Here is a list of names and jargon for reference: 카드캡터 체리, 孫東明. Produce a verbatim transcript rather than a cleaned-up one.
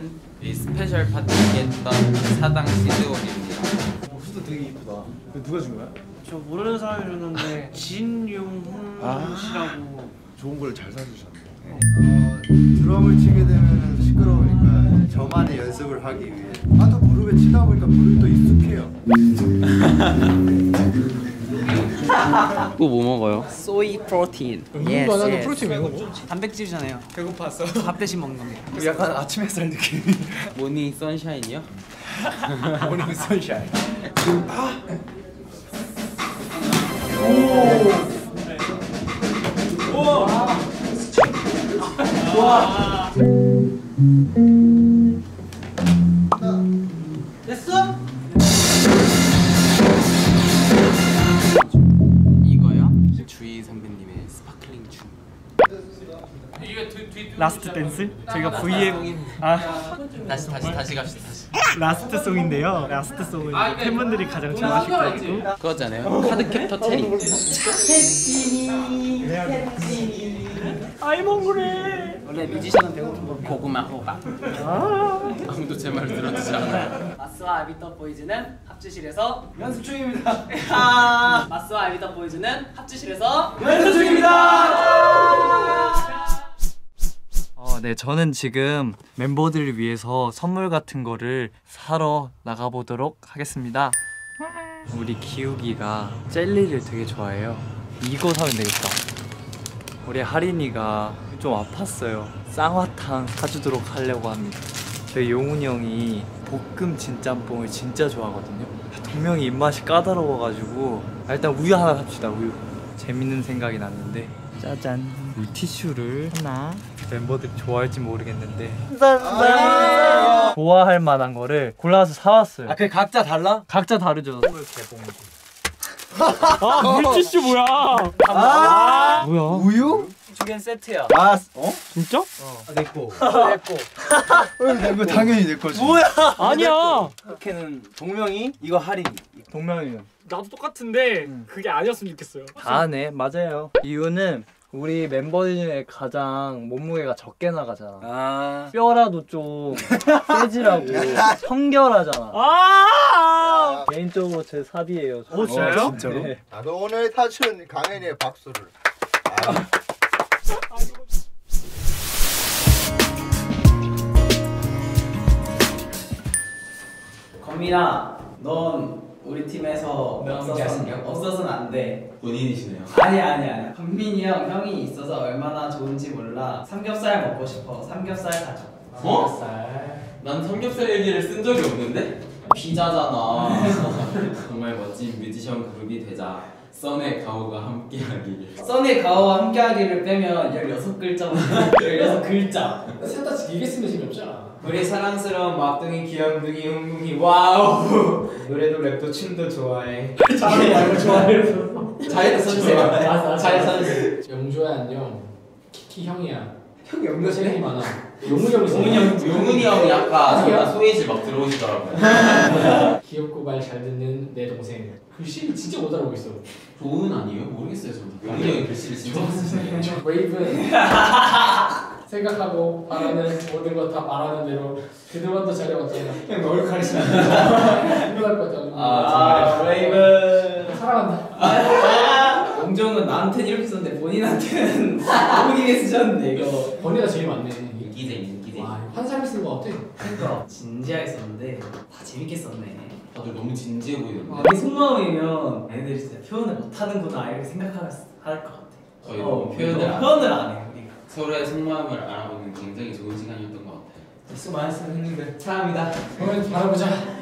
오늘은 이 스페셜 파티에 했던 사당 시드온입니다. 수도 되게 이쁘다. 누가 준 거야? 저 모르는 사람이 줬는데 진용홍 아 씨라고. 좋은 걸 잘 사주셨네. 네. 어, 드럼을 치게 되면 시끄러우니까 저만의 연습을 하기 위해 하도 무릎에 치다 보니까 무릎도 익숙해요. 또 뭐 먹어요? 소이 프로틴. 운동도 안 하는데 프로틴 왜 먹어? 단백질이잖아요. 배고파서 밥 대신 먹는 겁니다. 약간 아침 햇살 느낌. 모닝 선샤인이요? 모닝 선샤인. 오. 오. 와. 됐어? 라스트 댄스? 저희가 브이앱... 아... 다시 다시 다시 갑시다. 다시. 라스트 송인데요. 라스트 송은 팬분들이 가장 좋아하실 것 같고 그거잖아요. 카드캡터 체리. 체리 체리 아이 몽골에 원래 뮤지션은 배고픈 고구마 호박. 아무도 제 말을 들어주지 않아요. 마스와 아비터 보이즈는 합주실에서 연습 중입니다. 마스와 아비터 보이즈는 합주실에서 연습 중입니다. 네, 저는 지금 멤버들을 위해서 선물 같은 거를 사러 나가보도록 하겠습니다. 우리 기욱이가 젤리를 되게 좋아해요. 이거 사면 되겠다. 우리 하린이가 좀 아팠어요. 쌍화탕 사주도록 하려고 합니다. 저희 용훈이 형이 볶음 진짬뽕을 진짜 좋아하거든요. 동명이 입맛이 까다로워가지고 일단 우유 하나 삽시다. 우유. 재밌는 생각이 났는데 짜잔. 물티슈를 하나. 멤버들이 좋아할지 모르겠는데 아 좋아할 만한 거를 골라서 사왔어요. 아, 그게 각자 달라? 각자 다르죠. 아, 물티슈 뭐야? 아 뭐야? 우유? 두 개는 세트야. 아, 어? 진짜? 어. 아, 내 거. 내 거. 내 거 당연히 내 거지. 뭐야? 아니야. 이렇게는 동명이, 이거 할인. 동명이요. 나도 똑같은데 음. 그게 아니었으면 좋겠어요. 아, 네, 맞아요. 이유는 우리 멤버들 중에 가장 몸무게가 적게 나가잖아. 아 뼈라도 좀 세지라고. 청결하잖아. 아 개인적으로 제 삽이에요. 오, 진짜요? 어, 진짜로? 네. 나도 오늘 사춘 강현이의 박수를. 아. 건민아, 넌 우리 팀에서 없어서는, 없어서는 안 돼. 본인이시네요. 아니 아니 아니. 건민이 형, 형이 있어서 얼마나 좋은지 몰라. 삼겹살 먹고 싶어. 삼겹살 사줘. 어? 삼겹살. 난 삼겹살 얘기를 쓴 적이 없는데? 피자잖아. 정말 멋진 뮤지션 그룹이 되자. 써네 가오가 함께하기. 써네 가오와 함께하기를 빼면 열여섯 글자만 열여섯 글자. 셋 다 길게 쓰는 재미 없잖아. 우리 사랑스러운 막둥이, 귀염둥이, 흥둥이. 와우. 노래도 랩도 춤도 좋아해. 잘해 좋아해. 잘해 써주세요. 잘해 써주세요. 영조야 안녕. 키키 형이야. 형이 영조 제일 많아. 용훈이 형이 용훈이 형이 아까 소예지 막 들어오시더라고요. 귀엽고 말 잘 듣는 내 동생. 글씨를 진짜 못 알아보고 있어. 좋은 아니에요? 모르겠어요 저도. 용훈이 형이 글씨를 진짜 못 쓰시네요. 웨이브. 생각하고 바라는 모든 것 다 바라는 대로 그들만 더 잘해봤잖아. 그냥 너를 가르치는 힘들할 것 같잖아. 아, 브레이브. 사랑한다. 영정은 나한테는 이렇게 썼는데 본인한테는 모르게 쓰셨는데 이거. 본인이 제일 많네. 인기쟁이, 인기쟁이. 와, 한 사람이 쓴 것 같아. 그러니까 진지하게 썼는데 다 재밌게 썼네. 다들 너무 진지해 보이던데. 아, 내 속마음이면 애들이 진짜 표현을 못하는구나 이렇게 생각할 것 같아. 거의 어, 표현을 안, 표현을 안 해. 서로의 속마음을 알아보는 굉장히 좋은 시간이었던 것 같아요. 수고 많이 했으면 했는데 사랑합니다. 오늘 바라보자.